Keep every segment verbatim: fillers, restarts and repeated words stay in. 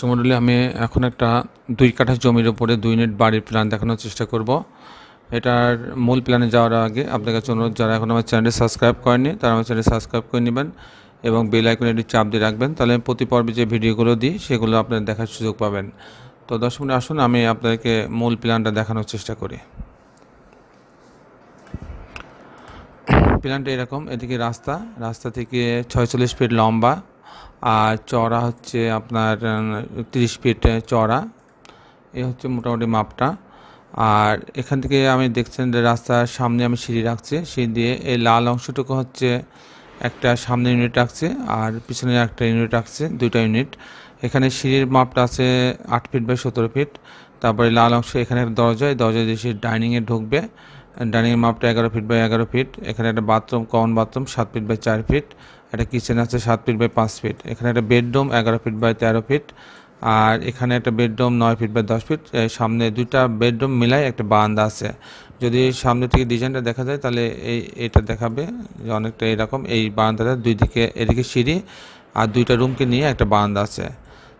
সমন্ডলী আমি এখন একটা দুই কাঠা জমির উপরে দুই নেট বাড়ির প্ল্যান দেখানোর চেষ্টা করব। এটার মূল প্ল্যানে যাওয়ার আগে আপনাদের কাছে অনুরোধ, যারা এখন আমার চ্যানেলটি সাবস্ক্রাইব করেননি তারা আমার চ্যানেল সাবস্ক্রাইব করে নেবেন এবং বেল আইকনে একটি চাপ দিয়ে রাখবেন, তাহলে প্রতি পর্বে যে ভিডিওগুলো দিই সেগুলো আপনারা দেখার সুযোগ পাবেন। তো দর্শক বন্ধুরা আসুন আমি আপনাদেরকে মূল প্ল্যানটা দেখানোর চেষ্টা করি। প্ল্যানটা এরকম, এদিকে রাস্তা, রাস্তা থেকে ছয়চল্লিশ ফিট লম্বা আর চড়া হচ্ছে আপনার ত্রিশ ফিট চড়া, এ হচ্ছে মোটামুটি মাপটা। আর এখান থেকে আমি দেখছেন রাস্তার সামনে আমি সিঁড়ি রাখছি, সিঁড়ি দিয়ে এই লাল অংশটুকু হচ্ছে একটা সামনে ইউনিট রাখছে আর পিছনে একটা ইউনিট রাখছে, দুইটা ইউনিট। এখানে সিঁড়ির মাপটা আছে আট ফিট বাই সতেরো ফিট। তারপরে লাল অংশ এখানে একটা দরজা, এই দরজা দিয়ে সে ডাইনিংয়ে ঢুকবে, ডাইনিংয়ের মাপটা এগারো ফিট বাই এগারো ফিট। এখানে একটা বাথরুম, কমন বাথরুম সাত ফিট বাই চার ফিট। একটা কিচেন আছে সাত ফিট বাই পাঁচ ফিট। এখানে একটা বেডরুম এগারো ফিট বাই তেরো ফিট। আর এখানে একটা বেডরুম নয় ফিট বাই দশ ফিট। সামনে দুইটা বেডরুম মিলাই একটা বারান্দা আছে। যদি সামনে থেকে ডিজাইনটা দেখা যায় তাহলে এই এটা দেখাবে যে অনেকটা এরকম। এই বারান্দাটা দুই দিকে, এদিকে সিঁড়ি আর দুইটা রুমকে নিয়ে একটা বারান্দা আছে।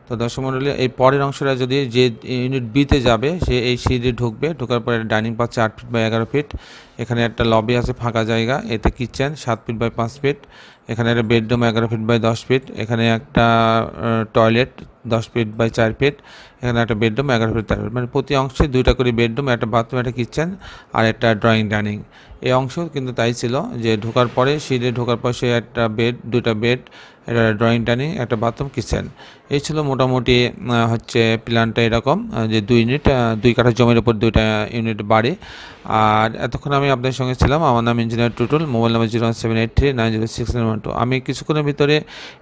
তো দর্শক মণ্ডলী এই পরের অংশটা যদি যে ইউনিট বিতে যাবে সে এই সিঁড়ি ঢুকবে, ঢোকার পরে ডাইনিং পাচ্ছে আট ফিট বাই এগারো ফিট। এখানে একটা লবি আছে ফাঁকা জায়গা, এতে কিচেন সাত ফিট বাই পাঁচ ফিট। এখানে একটা বেডরুম এগারো ফিট বাই দশ ফিট। এখানে একটা টয়লেট দশ ফিট বাই চার ফিট। এখানে একটা বেডরুম এগারো ফিট চার ফিট, মানে প্রতি অংশে দুইটা করে বেডরুম, একটা বাথরুম, একটা কিচেন আর একটা ড্রয়িং ডাইনিং। এই অংশ কিন্তু তাই ছিল যে ঢোকার পরে সিঁড়ি ঢোকার পরে সে একটা বেড, দুইটা বেড, একটা ড্রয়িং ডাইনিং, একটা বাথরুম, কিচেন। এই ছিল মোটামুটি হচ্ছে প্ল্যানটা এরকম, যে দুই ইউনিট দুই কাঠা জমির উপর দুইটা ইউনিট বাড়ি। আর এতক্ষণ আমি আপনার সঙ্গে ছিলাম, আমার নাম engineer Tutul, mobile number zero one seven eight three nine zero six nine one two. আমি কিছুক্ষণের ভিতরে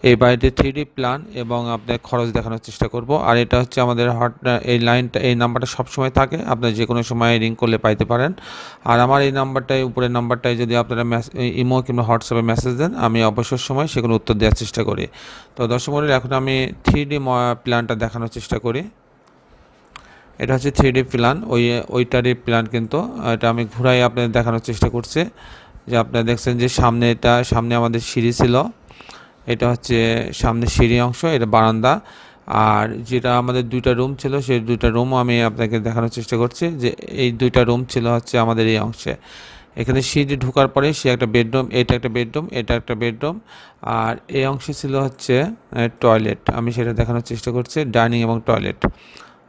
এই বাড়িতে থ্রি ডি প্ল্যান এবং আপনার খরচ দেখানোর চেষ্টা করব। আর এটা হচ্ছে আমাদের হট এই লাইনটা, এই নাম্বারটা সবসময় থাকে, আপনার যে কোনো সময় রিং করলে পাইতে পারেন। আর আমার এই নাম্বারটাই, উপরের নাম্বারটাই যদি আপনারা ইমো কিংবা হোয়াটসঅ্যাপে মেসেজ দেন, আমি অবসর সময় সেগুলো উত্তর দেওয়ার চেষ্টা করি। তো দর্শক মণ্ডলী এখন আমি থ্রি ডি প্ল্যানটা দেখানোর চেষ্টা করি। এটা হচ্ছে থ্রি ডি প্ল্যান, ওই ওইটারই প্ল্যান, কিন্তু এটা আমি ঘুরাই আপনাদের দেখানোর চেষ্টা করছি। যে আপনারা দেখছেন যে সামনে, এটা সামনে আমাদের সিঁড়ি ছিল, এটা হচ্ছে সামনে সিঁড়ি অংশ, এটা বারান্দা। আর যেটা আমাদের দুইটা রুম ছিল সেই দুইটা রুম আমি আপনাকে দেখানোর চেষ্টা করছি। যে এই দুইটা রুম ছিল হচ্ছে আমাদের এই অংশে। এখানে সিঁড়ি ঢোকার পরে সে একটা বেডরুম, এটা একটা বেডরুম, এটা একটা বেডরুম। আর এই অংশে ছিল হচ্ছে টয়লেট, আমি সেটা দেখানোর চেষ্টা করছি, ডাইনিং এবং টয়লেট।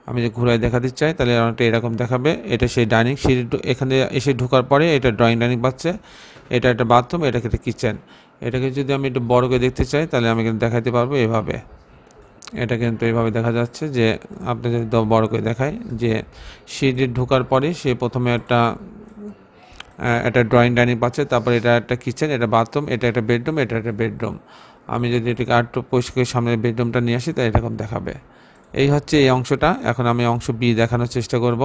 আমি যে ঘুরায় দেখাতে চাই তাহলে অনেকটা এরকম দেখাবে। এটা সেই ডাইনিং সিঁড়ি, এখানে এসে ঢোকার পরে এটা ড্রয়িং ডাইনিং পাচ্ছে, এটা একটা বাথরুম, এটা একটা কিচেন। এটাকে যদি আমি একটু বড় করে দেখতে চাই তাহলে আমি কিন্তু দেখাতে পারবো এভাবে। এটা কিন্তু এইভাবে দেখা যাচ্ছে, যে আপনি যদি বড় করে দেখায় যে সিঁড়ি ঢোকার পরে সে প্রথমে একটা একটা ড্রয়িং ডাইনিং পাচ্ছে, তারপর এটা একটা কিচেন, এটা বাথরুম, এটা একটা বেডরুম, এটা একটা বেডরুম। আমি যদি এটাকে আরেকটু পরিষ্কার সামনের বেডরুমটা নিয়ে আসি তাহলে এরকম দেখাবে। এই হচ্ছে এই অংশটা। এখন আমি অংশ বি দেখানোর চেষ্টা করব।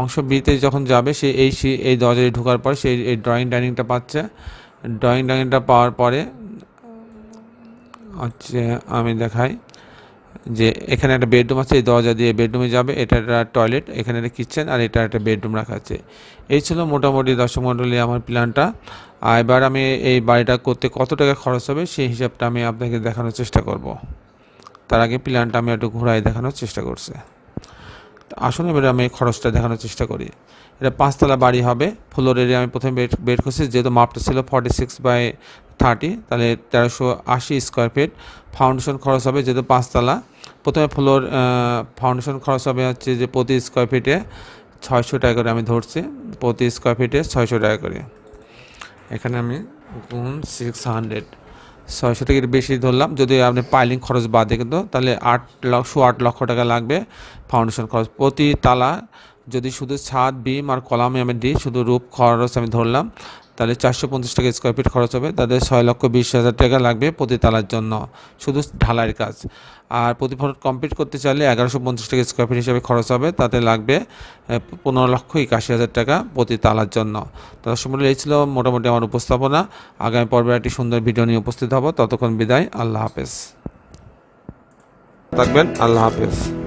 অংশ বিতে যখন যাবে সে এই এই দরজায় ঢোকার পরে সে এই ড্রয়িং ডাইনিংটা পাচ্ছে। ড্রয়িং ডাইনিংটা পাওয়ার পরে হচ্ছে আমি দেখাই যে এখানে একটা বেডরুম আছে, এই দরজা দিয়ে বেডরুমে যাবে, এটা একটা টয়লেট, এখানে একটা কিচেন আর এটা একটা বেডরুম রাখা আছে। এই ছিল মোটামুটি দর্শক মণ্ডলী আমার প্ল্যানটা। আর এবার আমি এই বাড়িটা করতে কত টাকা খরচ হবে সেই হিসাবটা আমি আপনাকে দেখানোর চেষ্টা করব। তার আগে প্ল্যানটা আমি একটু ঘোরায় দেখানোর চেষ্টা করছি। আসুন এবারে আমি খরচটা দেখানোর চেষ্টা করি। এটা পাঁচতলা বাড়ি হবে, ফ্লোর এরিয়া আমি প্রথমে বেড বের করছি, যেহেতু মাপটা ছিল ফর্টি সিক্স বাই থার্টি, তাহলে তেরোশো আশি স্কোয়ার ফিট। ফাউন্ডেশন খরচ হবে, যেহেতু পাঁচতলা প্রথমে ফ্লোর ফাউন্ডেশন খরচ হবে হচ্ছে যে প্রতি স্কোয়ার ফিটে ছয়শো টাকা করে আমি ধরছি, প্রতি স্কোয়ার ফিটে ছয়শো টাকা করে। এখানে আমি গুণ সিক্স হান্ড্রেড ছয়শো থেকে বেশি ধরলাম, যদি আপনি পাইলিং খরচ বাদে কিন্তু, তাহলে আট লক্ষ আট লক্ষ টাকা লাগবে ফাউন্ডেশন খরচ প্রতি তালা। যদি শুধু ছাদ, বিম আর কলামে আমি দিই, শুধু রূপ খরচ আমি ধরলাম, তাহলে চারশো পঞ্চাশ টাকা স্কোয়ার ফিট খরচ হবে, তাদের ছয় লক্ষ বিশ হাজার টাকা লাগবে প্রতি তালার জন্য, শুধু ঢালাইয়ের কাজ। আর প্রতি ফ্লোর কমপ্লিট করতে চাইলে এগারোশো পঞ্চাশ টাকা স্কোয়ার ফিট হিসাবে খরচ হবে, তাতে লাগবে পনেরো লক্ষ একাশি হাজার টাকা প্রতি তালার জন্য। তাদের সম্বন্ধে এই ছিল মোটামুটি আমার উপস্থাপনা। আগামী পর্বে একটি সুন্দর ভিডিও নিয়ে উপস্থিত হব। ততক্ষণ বিদায়, আল্লাহ হাফেজ। থাকবেন, আল্লাহ হাফেজ।